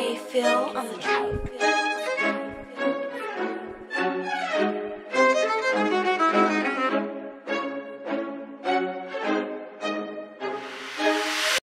KPhil on the track.